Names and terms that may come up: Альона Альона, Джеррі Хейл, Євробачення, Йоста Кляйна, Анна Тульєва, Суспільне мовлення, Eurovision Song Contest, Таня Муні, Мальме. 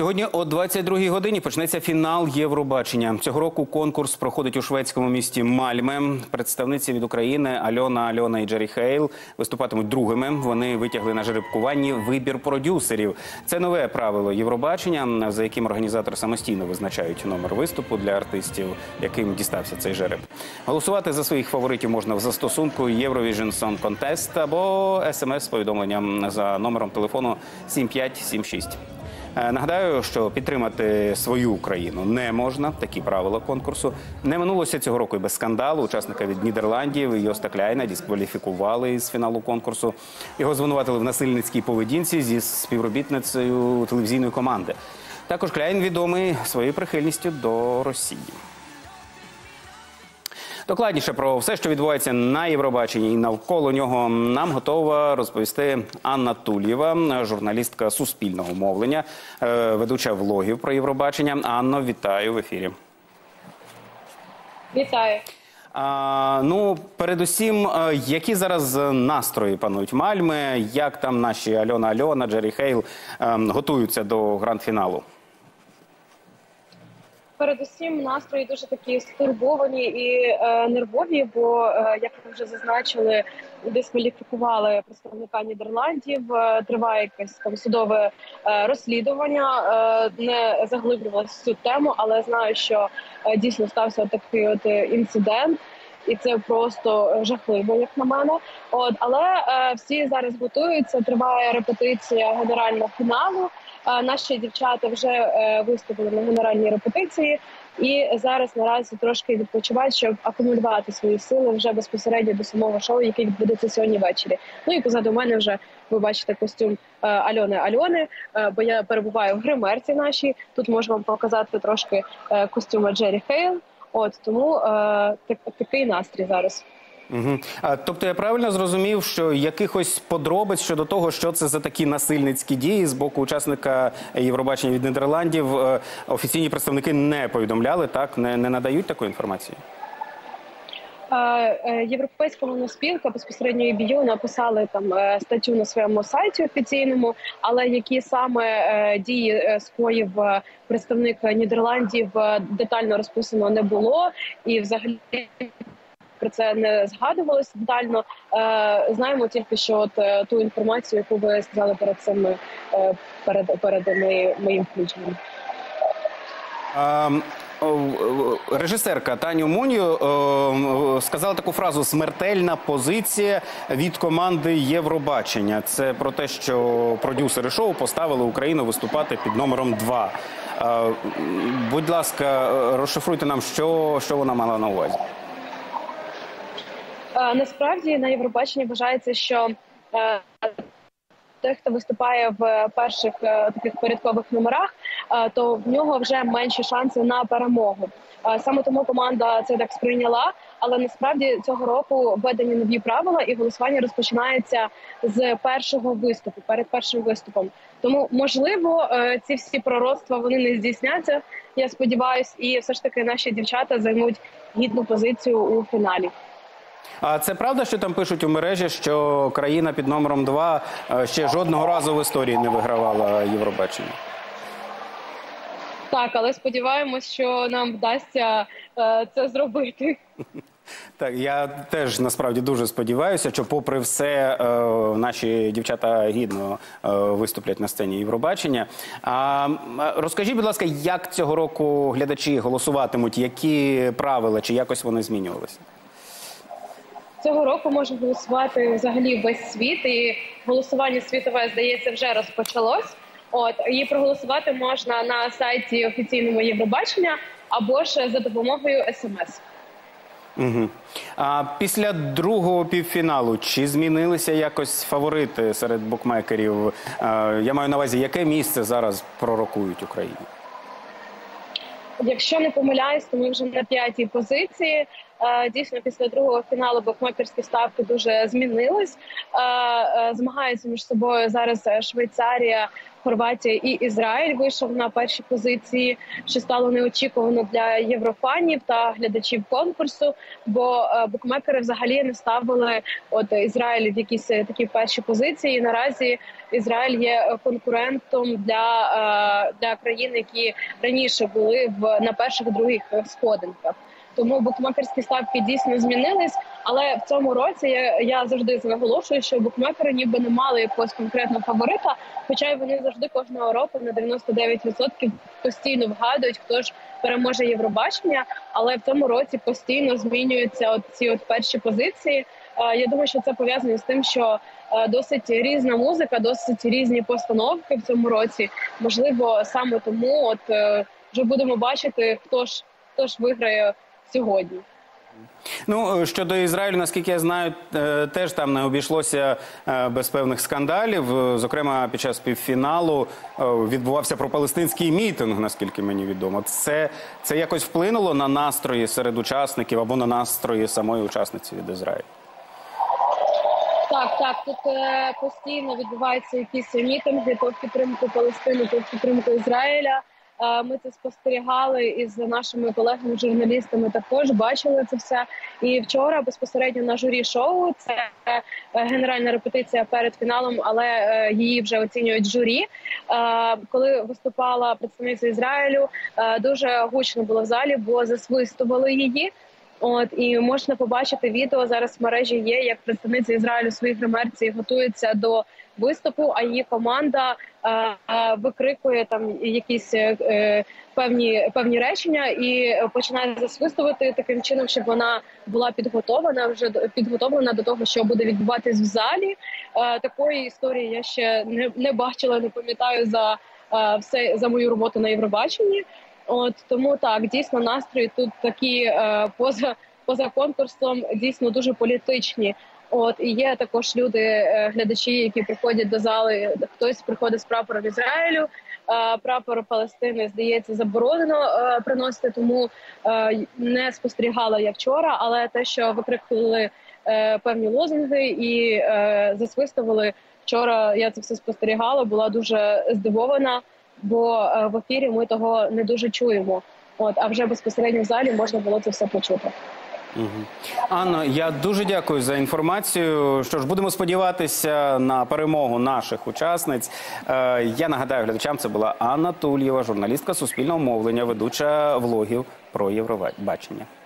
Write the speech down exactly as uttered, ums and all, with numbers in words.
Сьогодні о двадцять другій годині почнеться фінал Євробачення. Цього року конкурс проходить у шведському місті Мальме. Представниці від України Альона Альона і Джеррі Хейл виступатимуть другими. Вони витягли на жеребкуванні вибір продюсерів. Це нове правило Євробачення, за яким організатори самостійно визначають номер виступу для артистів, яким дістався цей жереб. Голосувати за своїх фаворитів можна в застосунку Eurovision Song Contest або смс-повідомленням за номером телефону сім п'ять сім шість. Нагадаю, що підтримати свою країну не можна, такі правила конкурсу. Не минулося цього року і без скандалу. Учасника від Нідерландів Йоста Кляйна дискваліфікували з фіналу конкурсу. Його звинуватили в насильницькій поведінці зі співробітницею телевізійної команди. Також Кляйн відомий своєю прихильністю до Росії. Докладніше про все, що відбувається на Євробаченні і навколо нього, нам готова розповісти Анна Тульєва, журналістка Суспільного мовлення, ведуча влогів про Євробачення. Анно, вітаю в ефірі. Вітаю. А, ну, передусім, які зараз настрої панують в Мальме? Як там наші Альона Альона, Джеррі Хейл готуються до гранд-фіналу? Передусім, настрої дуже такі стурбовані і е, нервові, бо, е, як ви вже зазначили, дискваліфікували представника Нідерландів, е, триває якесь там судове е, розслідування, е, не заглиблювалася в цю тему, але знаю, що е, дійсно стався такий от інцидент, і це просто жахливо, як на мене. От, але е, всі зараз готуються, триває репетиція генерального фіналу. Наші дівчата вже виступили на генеральній репетиції і зараз наразі трошки відпочивають, щоб акумулювати свої сили вже безпосередньо до самого шоу, який відбудеться сьогодні ввечері. Ну і позаду мене вже ви бачите костюм Альони Альони, бо я перебуваю в гримерці нашій. Тут можу вам показати трошки костюма Джеррі Хейл. От, тому так, такий настрій зараз. Угу. А, тобто я правильно зрозумів, що якихось подробиць щодо того, що це за такі насильницькі дії з боку учасника Євробачення від Нідерландів, офіційні представники не повідомляли, так? Не, не надають такої інформації? Європейська моноспілка, безпосередньо і бі ю, написали там статтю на своєму сайті офіційному, але які саме дії скоїв представник Нідерландів детально розписано не було і взагалі про це не згадувалось детально. Знаємо тільки, що от ту інформацію, яку ви сказали перед цим, перед, перед моїм включенням. Um... Режисерка Таня Муні сказала таку фразу «смертельна позиція від команди Євробачення». Це про те, що продюсери шоу поставили Україну виступати під номером два. Будь ласка, розшифруйте нам, що, що вона мала на увазі. Насправді на Євробаченні вважається, що е, той, хто виступає в перших е, таких порядкових номерах, е, то в нього вже менші шанси на перемогу. Е, саме тому команда це так сприйняла, але насправді цього року введені нові правила і голосування розпочинається з першого виступу, перед першим виступом. Тому, можливо, е, ці всі пророцтва вони не здійсняться, я сподіваюся, і все ж таки наші дівчата займуть гідну позицію у фіналі. А це правда, що там пишуть у мережі, що країна під номером два ще жодного разу в історії не вигравала Євробачення? Так, але сподіваємось, що нам вдасться це зробити. Так, я теж насправді дуже сподіваюся, що попри все наші дівчата гідно виступлять на сцені Євробачення. А розкажіть, будь ласка, як цього року глядачі голосуватимуть, які правила, чи якось вони змінювалися? Цього року може голосувати взагалі весь світ, і голосування світове, здається, вже розпочалось. От, і проголосувати можна на сайті офіційного Євробачення або ж за допомогою ес-ем-ес. Угу. А після другого півфіналу чи змінилися якось фаворити серед букмекерів? Я маю на увазі, яке місце зараз пророкують Україні? Якщо не помиляюсь, то ми вже на п'ятій позиції. Дійсно, після другого фіналу букмекерські ставки дуже змінились. Змагаються між собою зараз Швейцарія, Хорватія і Ізраїль вийшов на перші позиції, що стало неочікувано для єврофанів та глядачів конкурсу, бо букмекери взагалі не ставили от Ізраїль в якісь такі перші позиції. І наразі Ізраїль є конкурентом для, для країн, які раніше були в, на перших-других сходинках. Тому букмекерські ставки дійсно змінились, але в цьому році я, я завжди наголошую, що букмекери ніби не мали якогось конкретного фаворита, хоча вони завжди кожного року на дев'яносто дев'ять відсотків постійно вгадують, хто ж переможе Євробачення, але в цьому році постійно змінюються от ці от перші позиції. Я думаю, що це пов'язано з тим, що досить різна музика, досить різні постановки в цьому році. Можливо, саме тому от вже будемо бачити, хто ж, хто ж виграє сьогодні. Ну, щодо Ізраїлю, наскільки я знаю, теж там не обійшлося без певних скандалів. Зокрема, під час півфіналу відбувався пропалестинський мітинг, наскільки мені відомо. Це, це якось вплинуло на настрої серед учасників або на настрої самої учасниці від Ізраїлю? Так, так, тут постійно відбуваються якісь мітинги по підтримку Палестини, по підтримку Ізраїля. Ми це спостерігали із нашими колегами-журналістами, також бачили це все. І вчора безпосередньо на журі шоу, це генеральна репетиція перед фіналом, але її вже оцінюють журі. Коли виступала представниця Ізраїлю, дуже гучно було в залі, бо засвистували її. От, і можна побачити відео, зараз в мережі є, як представниця Ізраїлю у своїй гримерці готується до виступу, а її команда е, викрикує там якісь е, певні, певні речення і починає засвистувати таким чином, щоб вона була підготовлена, вже підготовлена до того, що буде відбуватись в залі. Е, такої історії я ще не, не бачила, не пам'ятаю за, е, все, за мою роботу на Євробаченні. От, тому так, дійсно, настрої тут такі е, поза, поза конкурсом, дійсно дуже політичні. От, і є також люди, е, глядачі, які приходять до зали, хтось приходить з прапором Ізраїлю, е, прапор Палестини, здається, заборонено е, приносити, тому е, не спостерігала я вчора, але те, що викрикували е, певні лозунги і е, засвистували, вчора я це все спостерігала, була дуже здивована, бо в ефірі ми того не дуже чуємо. От, а вже безпосередньо в залі можна було це все почути. Угу. Анно, я дуже дякую за інформацію. Що ж, будемо сподіватися на перемогу наших учасниць. Е, я нагадаю глядачам, це була Анна Тульєва, журналістка Суспільного мовлення, ведуча влогів про Євробачення.